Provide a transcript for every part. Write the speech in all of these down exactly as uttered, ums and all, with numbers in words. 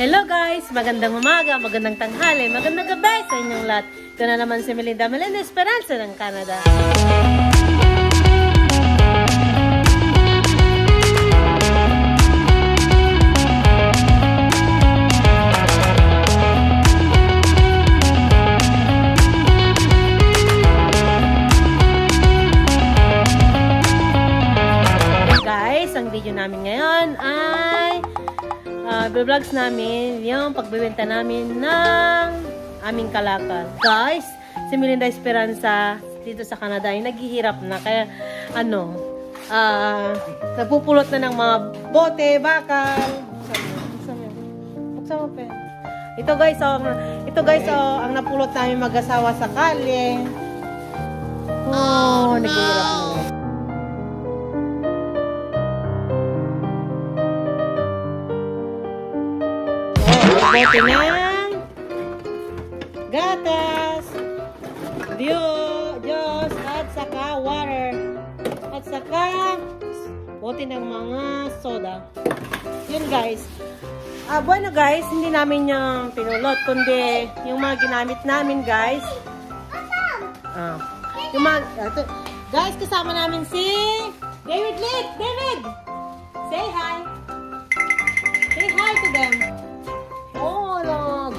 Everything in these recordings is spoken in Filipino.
Hello guys! Magandang umaga, magandang tanghali, magandang gabi sa inyong lahat. Ito na naman si Melinda, Melinda Esperanza ng Canada. Namin ngayon ay uh, vlogs namin yung pagbebenta namin ng aming kalakal. Guys, si Melinda Esperanza dito sa Canada ay naghihirap na kaya ano uh, napupulot na ng mga bote, bakal. Buksan mo, pe. Ito guys, oh, ito guys oh, ang napulot namin mag-asawa sa kalye. Oh, oh naghihirap na. Bote ng gatas, Diyos, at saka water, at saka bote ng mga soda. Yun guys. Ah, bueno guys, hindi namin yung pinulot, kundi yung mga ginamit namin guys. Ah, yung mga, ito, guys, kasama namin si David Lee. David! Say hi! Say hi to them!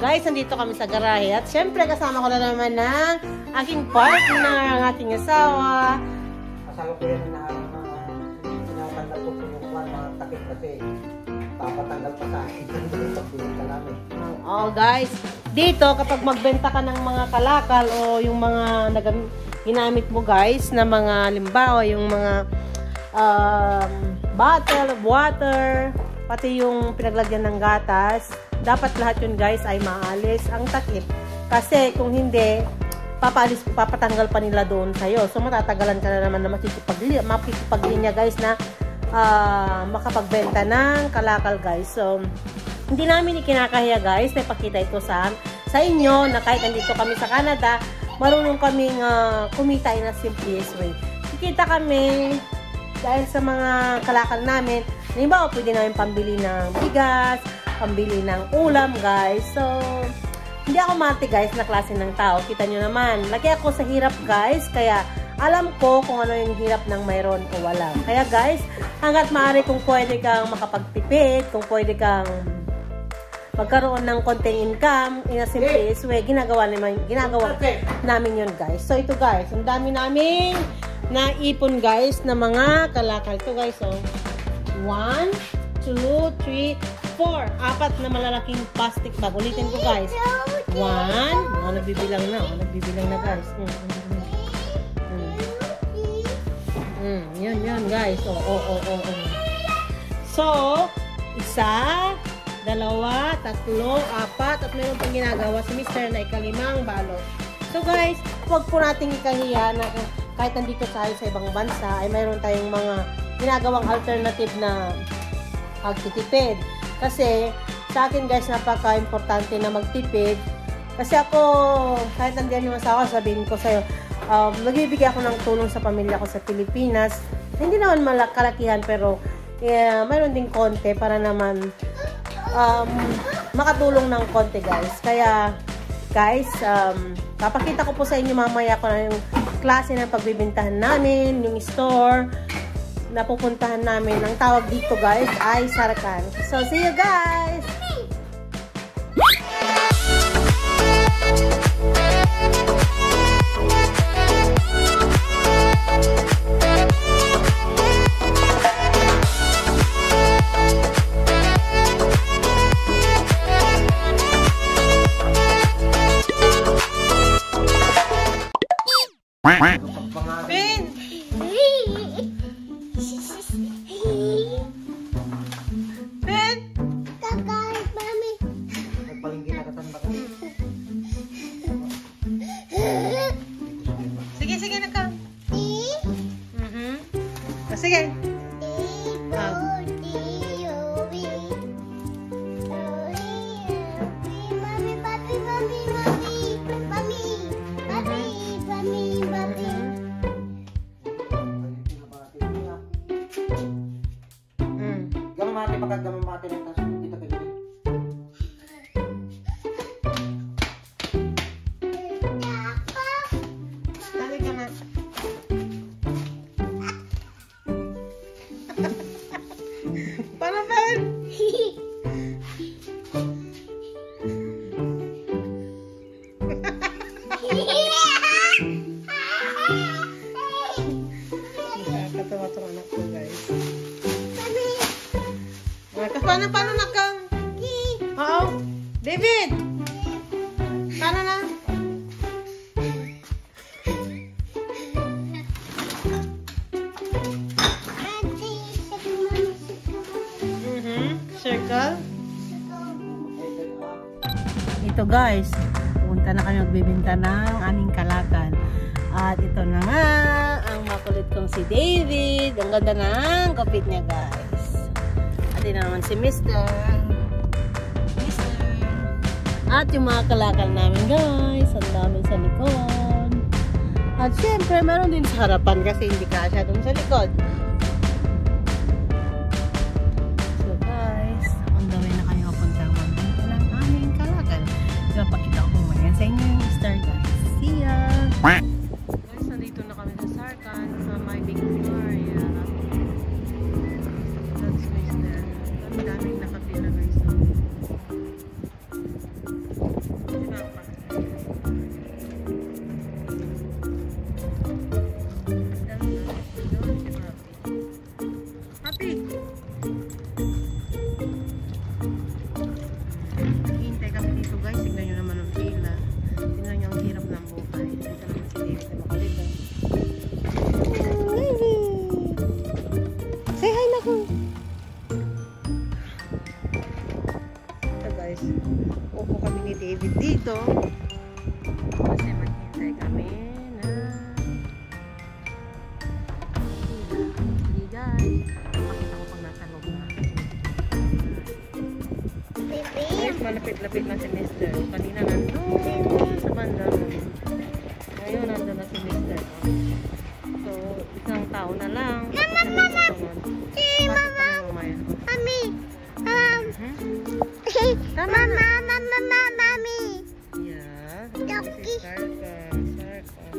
Guys, nandito kami sa garahe at syempre kasama ko na naman ng aking partner, ang ating asawa. Kasama ko yan na tinatanggap ko yung mga takip kasi papatanggal pa sa akin. Oh guys, dito kapag magbenta ka ng mga kalakal o yung mga ginamit mo guys na mga limbawa, yung mga um, bottle of water, pati yung pinaglagyan ng gatas. Dapat lahat yun guys ay maalis ang takip. Kasi kung hindi, papaalis, papatanggal pa nila doon sa'yo. So matatagalan ka na naman na makikipaglinya, makikipaglinya guys na uh, makapagbenta ng kalakal guys. So hindi namin ikinakahiya guys na ipakita ito sa, sa inyo na kahit nandito kami sa Canada, marunong kaming uh, kumita in a simplest way. Kikita kami dahil sa mga kalakal namin. Halimbawa, pwede namin pambili ng bigas, pambili ng ulam guys. So hindi ako mati guys na klase ng tao. Kita nyo naman, lagi ako sa hirap guys, kaya alam ko kung ano yung hirap ng mayroon o wala. Kaya guys, hanggat maaari kung pwede kang makapagtipid, kung pwede kang magkaroon ng konting income in a simple way, ginagawa namin, ginagawa namin yun guys. So ito guys, ang dami namin na ipon guys na mga kalakal. Ito guys, so one, two, three, four. Apat na malalaking plastic bag. Ulitin ko guys. One. Oh, nagbibilang na. Oh, nagbibilang na guys. Mm, mm, mm. Mm, yun, yun guys. Oh, oh, oh, oh, oh. So, isa, dalawa, tatlo, apat. At mayroon pang ginagawa si mister na ikalimang balot. So guys, huwag po nating ikahiya na kahit nandito tayo sa ibang bansa ay mayroon tayong mga ginagawang alternative na pagtitipid. Kasi sa akin guys, napaka-importante na magtipid. Kasi ako, kahit nandiyan yung asawa, sabihin ko sa'yo, um, nagbibigay ako ng tulong sa pamilya ko sa Pilipinas. Hindi naman malakalakihan, pero yeah, mayroon ding konti para naman um, makatulong ng konti guys. Kaya guys, um, papakita ko po sa inyo mamaya ko na yung klase ng pagbibintahan namin, yung store, napupuntahan namin. Ang tawag dito guys ay Sarakan. So see you guys! Bye. dito guys. Pupunta na kami magbibinta ng aming kalatan. At ito na nga ang makulit kong si David. Ang ganda ng kapit niya guys. At ito naman si Mister Mister At yung mga kalakal namin guys. Ang dami sa likod. At syempre meron din sa harapan kasi hindi kasya dun sa likod. Guys, nandito na kami sa Sarakan sa my big area. That's nice there. Ang daming nakapila guys. Happy! Hihintay kami dito guys. Tignan nyo naman ang pila. Tignan nyo ang hirap ng buhay. Upo kami ni David dito kasi maghintay kami na hindi guys makita ko pang nasa loob na guys, malapit-lapit na si Mister. Kanina nandun sa banda ngayon nandun na si Mister, so isang tao na lang. Mama, mama, si mama mami um mama, mama, mama, mami. Yeah. Doki. Sarakan, Sarakan.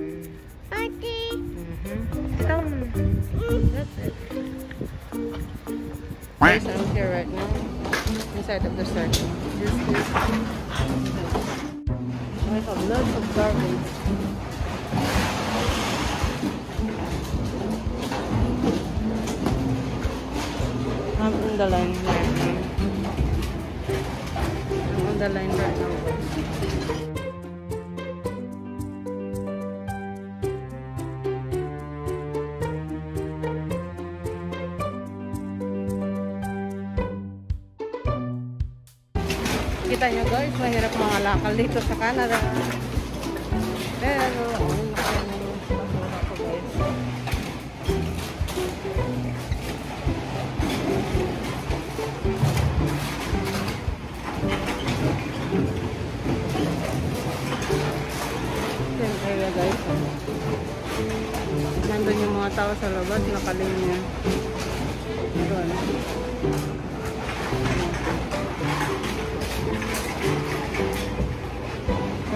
Party. Mhm. Down. That's it. Guys, I'm here right now. Inside of the Sarakan. This is. I have lots of garbage. I'm in the line right now. The line right now. Kita nyo guys, mahirap mga lakal dito sa Canada. Pero, ayun na kayo nung masura ko guys. Guys, nandun yung mga tao sa labas, nakalinya doon.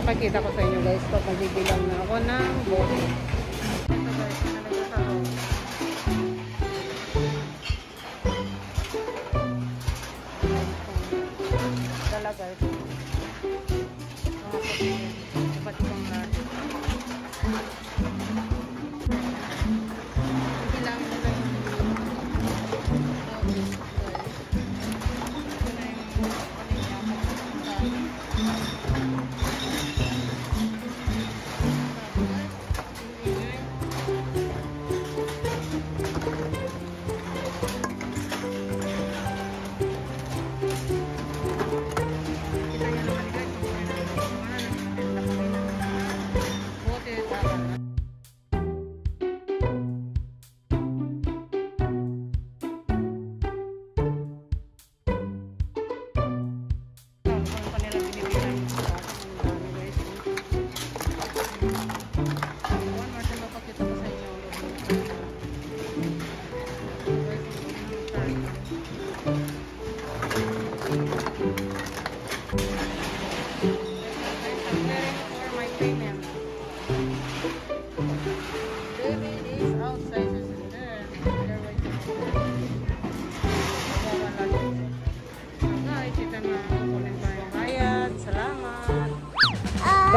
Nakakita ko sa inyo guys pag nagigilang na ako ng bote. Ito guys, nalagay sa room. Dala guys, iba't ibang lahat.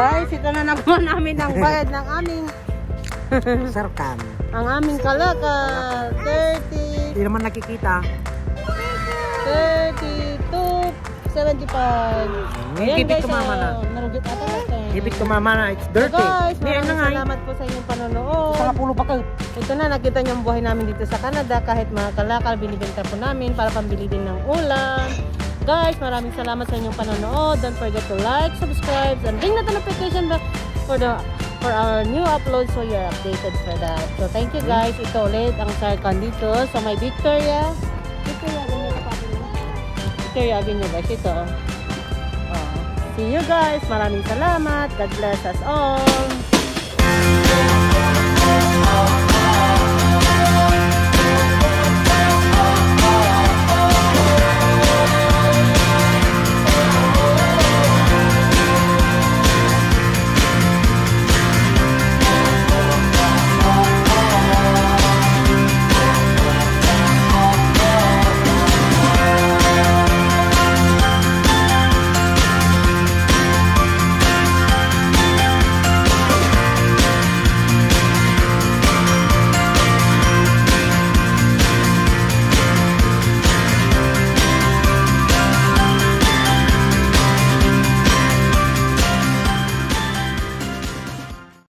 Guys, ito na nakuha namin ang bayad ng aming Sarakan. Ang aming kalakal. thirty. Hindi naman nakikita. thirty-two seventy-five. Ibig ko mama na. Narugit ata natin. Ibig ko mama na. It's dirty. Guys, salamat po sa inyong panonood. Sa kapulo pa kayo. Ito na, nakita niyo ang buhay namin dito sa Canada. Kahit mga kalakal, binibenta po namin para pambili din ng ulam. Guys, maraming salamat sa inyong panonood. Don't forget to like, subscribe, and ring the notification bell for the for our new uploads so you're updated for that. So thank you guys. Ito ulit ang Sarakan dito sa may Victoria. Victoria Avenue pa rin. Victoria Avenue guys ito. Oh. See you guys. Maraming salamat. God bless us all.